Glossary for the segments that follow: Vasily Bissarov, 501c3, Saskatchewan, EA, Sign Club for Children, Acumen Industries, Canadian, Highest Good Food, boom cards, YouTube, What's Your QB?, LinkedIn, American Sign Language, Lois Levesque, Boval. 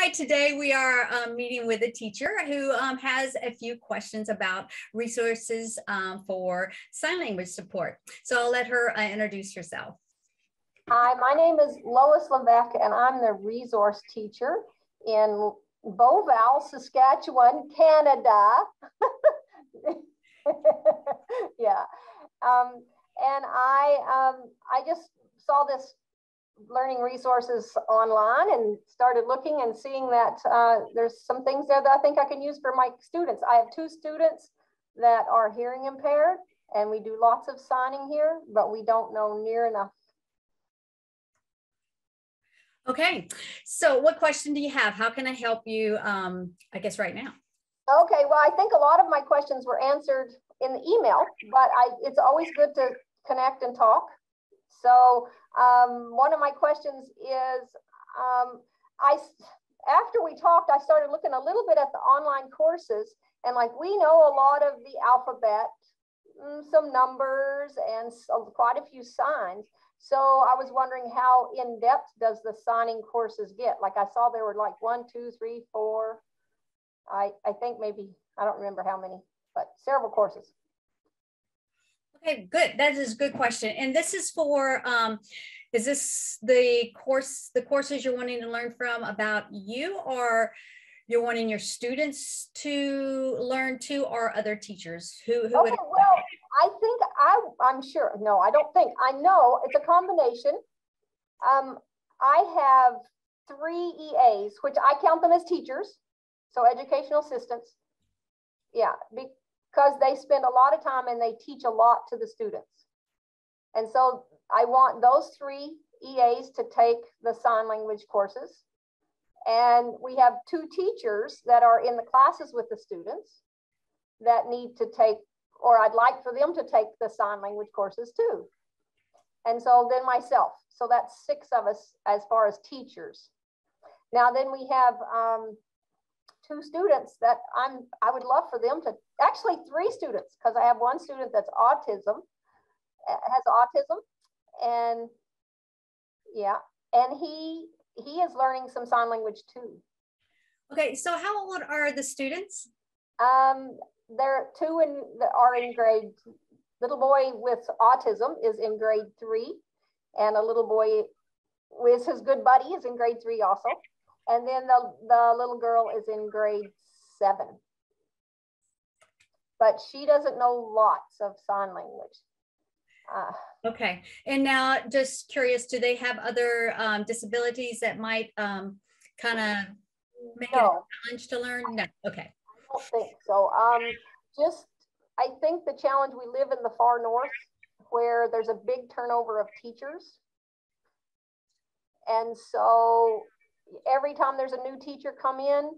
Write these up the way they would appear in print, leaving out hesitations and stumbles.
Hi, today we are meeting with a teacher who has a few questions about resources for sign language support. So I'll let her introduce herself. Hi, my name is Lois Levesque and I'm the resource teacher in Boval, Saskatchewan, Canada. Yeah, and I just saw this learning resources online and started looking and seeing that there's some things there that I think I can use for my students. I have two students that are hearing impaired and we do lots of signing here, but we don't know near enough. Okay, so what question do you have? How can I help you, I guess, right now? Okay, well, I think a lot of my questions were answered in the email, but it's always good to connect and talk. So one of my questions is, after we talked, I started looking a little bit at the online courses, and like we know a lot of the alphabet, some numbers, and quite a few signs. So I was wondering how in-depth does the signing courses get? Like I saw there were like 1, 2, 3, 4, I think maybe, I don't remember how many, but several courses. Okay, good. That is a good question. And this is for, is this the courses you're wanting to learn from about you, or you're wanting your students to learn to, or other teachers? Who okay, would... Well, I think I'm sure. No, I don't think. I know it's a combination. I have 3 EAs, which I count them as teachers. So educational assistants. Yeah. Because they spend a lot of time and they teach a lot to the students. And so I want those 3 EAs to take the sign language courses. And we have 2 teachers that are in the classes with the students that need to take, or I'd like for them to take the sign language courses too. And so then myself, so that's 6 of us as far as teachers. Now then we have 2 students that I would love for them to, actually 3 students, because I have 1 student that's has autism, and yeah, and he is learning some sign language too. Okay, so how old are the students? They're 2 and are in grade. Little boy with autism is in grade 3, and a little boy with his good buddy is in grade 3 also. And then the little girl is in grade 7. But she doesn't know lots of sign language. Okay. And now, just curious, do they have other disabilities that might kind of make it a challenge to learn? No. Okay. I don't think so. I think the challenge, we live in the far north where there's a big turnover of teachers. And so every time there's a new teacher come in,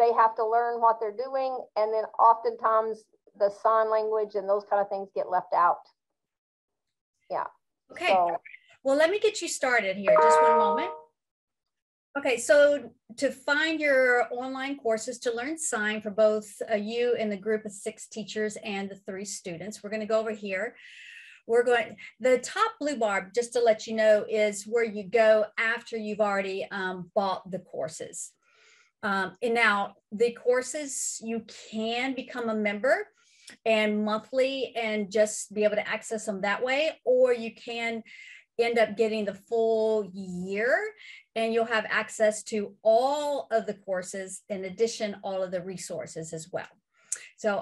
they have to learn what they're doing. And then oftentimes the sign language and those kind of things get left out. Yeah. Okay. So, well, let me get you started here. Just one moment. Okay. So to find your online courses to learn sign for both you and the group of 6 teachers and the 3 students, we're going to go over here. We're going, the top blue bar, just to let you know, is where you go after you've already bought the courses. And now the courses, you can become a member and monthly and just be able to access them that way, or you can end up getting the full year and you'll have access to all of the courses, in addition, all of the resources as well. So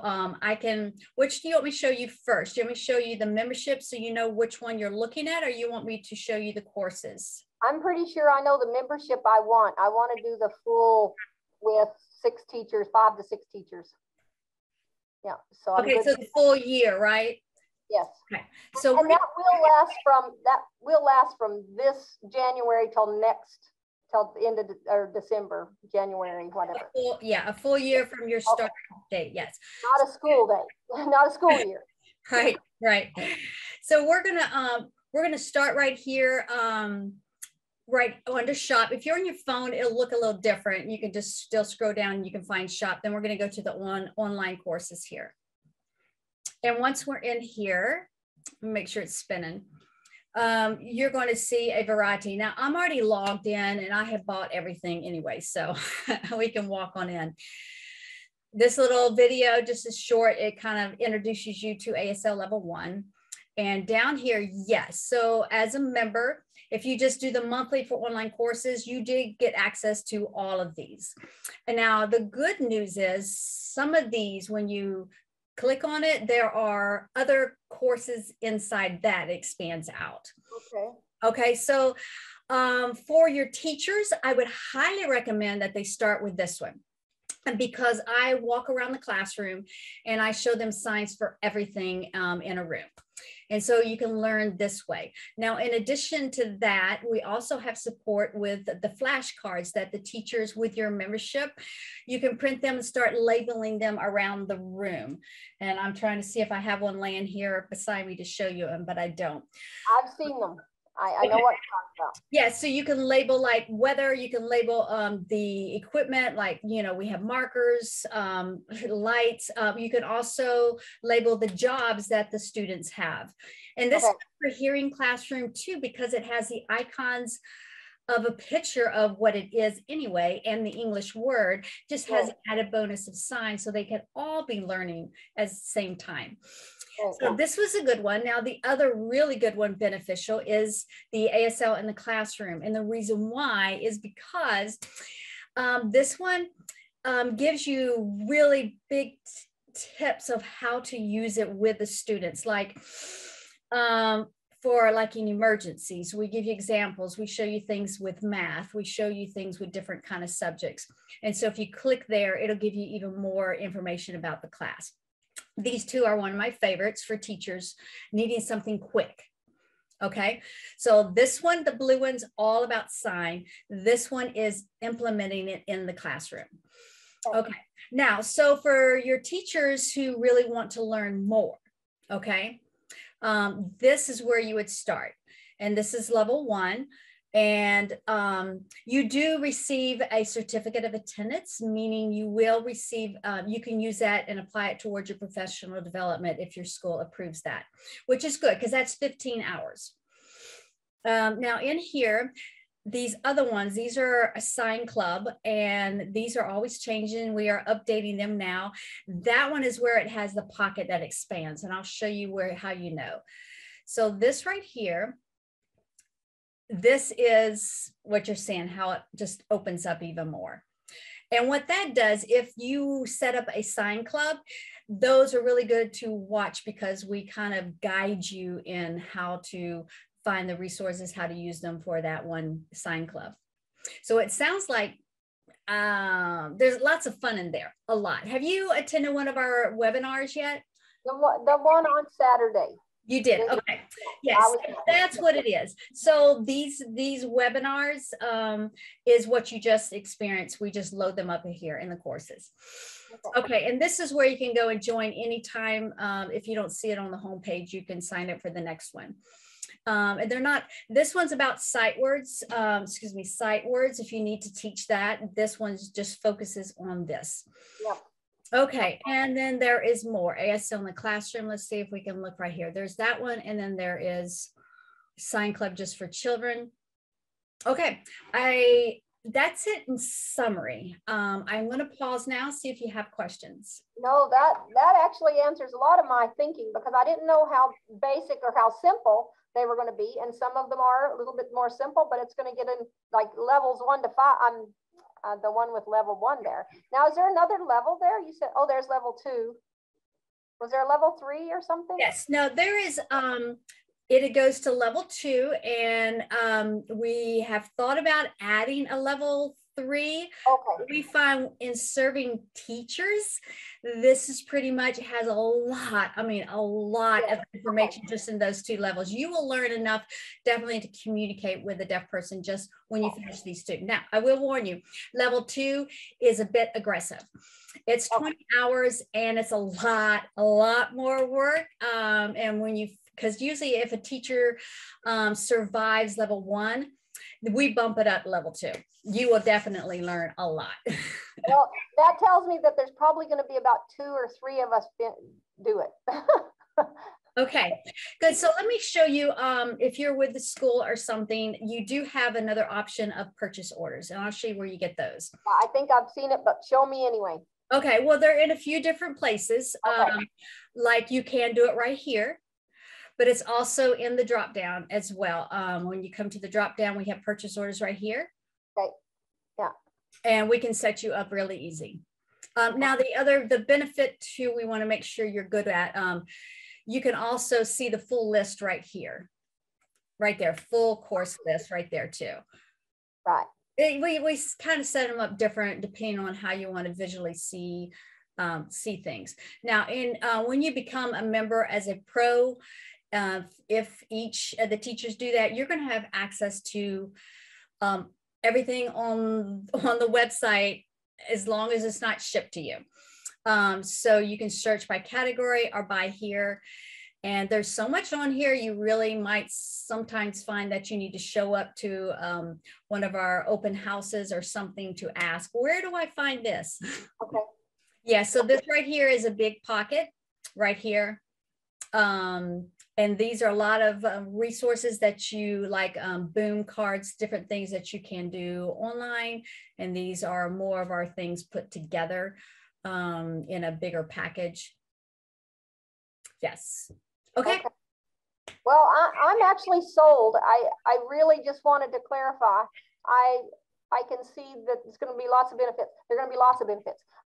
which do you want me to show you first? Do you want me to show you the membership so you know which one you're looking at, or you want me to show you the courses? I'm pretty sure I know the membership I want. I want to do the full with 6 teachers, 5 to 6 teachers. Yeah, so. Okay, so the full year, right? Yes. Okay. So that will last from this January till next, till the end of December, January, whatever. A full year from your start date, yes. Not a school day, not a school year. Right, right. So we're gonna start right here, right under shop. If you're on your phone, it'll look a little different. You can just still scroll down and you can find shop. Then we're gonna go to the online courses here. And once we're in here, make sure it's spinning. you're going to see a variety. Now, I'm already logged in and I have bought everything anyway, so we can walk on in. This little video just is short. It kind of introduces you to ASL level 1. And down here, yes. So as a member, if you just do the monthly for online courses, you did get access to all of these. And now the good news is some of these, when you click on it, there are other courses inside that expands out. Okay. Okay. So for your teachers, I would highly recommend that they start with this one, because I walk around the classroom and I show them signs for everything in a room. And so you can learn this way. Now, in addition to that, we also have support with the flashcards that the teachers with your membership, you can print them and start labeling them around the room. And I'm trying to see if I have one laying here beside me to show you them, but I don't. I've seen them. I know what you're talking about. Yeah, so you can label like weather, you can label the equipment, like, you know, we have markers, lights. You can also label the jobs that the students have. And this is for hearing classroom too, because it has the icons of a picture of what it is anyway, and the English word just has added bonus of signs, so they can all be learning at the same time. So this was a good one. Now, the other really good one, beneficial, is the ASL in the classroom. And the reason why is because this one gives you really big tips of how to use it with the students. Like for like in emergencies, we give you examples. We show you things with math. We show you things with different kind of subjects. And so if you click there, it'll give you even more information about the class. These two are one of my favorites for teachers needing something quick. Okay, so this one, the blue one's all about sign. This one is implementing it in the classroom. Okay, now, so for your teachers who really want to learn more, okay, this is where you would start. And this is level 1. And you do receive a certificate of attendance, meaning you will receive, you can use that and apply it towards your professional development if your school approves that, which is good because that's 15 hours. Now in here, these other ones, these are a sign club, and these are always changing. We are updating them now. That one is where it has the pocket that expands, and I'll show you where, how you know. So this right here, this is what you're seeing, how it just opens up even more. And what that does, if you set up a sign club, those are really good to watch because we kind of guide you in how to find the resources, how to use them for that one sign club. So it sounds like there's lots of fun in there, a lot. Have you attended one of our webinars yet? The one on Saturday. You did, okay. Yes, that's what it is. So these webinars is what you just experienced. We just load them up here in the courses. Okay, and this is where you can go and join anytime. If you don't see it on the homepage, you can sign up for the next one. And they're not, this one's about sight words, excuse me, sight words. If you need to teach that, this one just focuses on this. Yeah. Okay, and then there is more ASL in the classroom. Let's see if we can look right here. There's that one, and then there is Sign Club just for children. Okay, that's it in summary. I'm going to pause now, see if you have questions. No, that actually answers a lot of my thinking, because I didn't know how basic or how simple they were going to be, and some of them are a little bit more simple, but it's going to get in like levels 1 to 5. The one with level 1 there. Now, is there another level there? You said, oh, there's level 2. Was there a level 3 or something? Yes, no, there is, it goes to level 2, and we have thought about adding a level 3. Okay. We find in serving teachers, this is pretty much has a lot, I mean, a lot of information just in those 2 levels. You will learn enough definitely to communicate with a deaf person just when you finish these 2. Now, I will warn you, level 2 is a bit aggressive. It's 20 hours and it's a lot more work. And when you, because usually if a teacher survives level 1, we bump it up level 2. You will definitely learn a lot. Well, that tells me that there's probably going to be about 2 or 3 of us do it. Okay, good. So let me show you, if you're with the school or something, you do have another option of purchase orders, and I'll show you where you get those. I think I've seen it, but show me anyway. Okay, well, they're in a few different places. Okay. Like you can do it right here, but it's also in the drop down as well. When you come to the drop down, we have purchase orders right here. Okay, yeah. And we can set you up really easy. Now, the benefit too, we want to make sure you're good at, you can also see the full list right here, right there, full course list right there too. Right. We kind of set them up different depending on how you want to visually see, see things. Now, when you become a member as a pro, if each of the teachers do that, you're going to have access to everything on the website as long as it's not shipped to you. So you can search by category or by here. And there's so much on here, you really might sometimes find that you need to show up to one of our open houses or something to ask, where do I find this? Okay. Yeah, so this right here is a big pocket right here. And these are a lot of resources that you like, boom cards, different things that you can do online. And these are more of our things put together in a bigger package. Yes. Okay. Well, I'm actually sold. I really just wanted to clarify. I can see that there's going to be lots of benefits. There are going to be lots of benefits.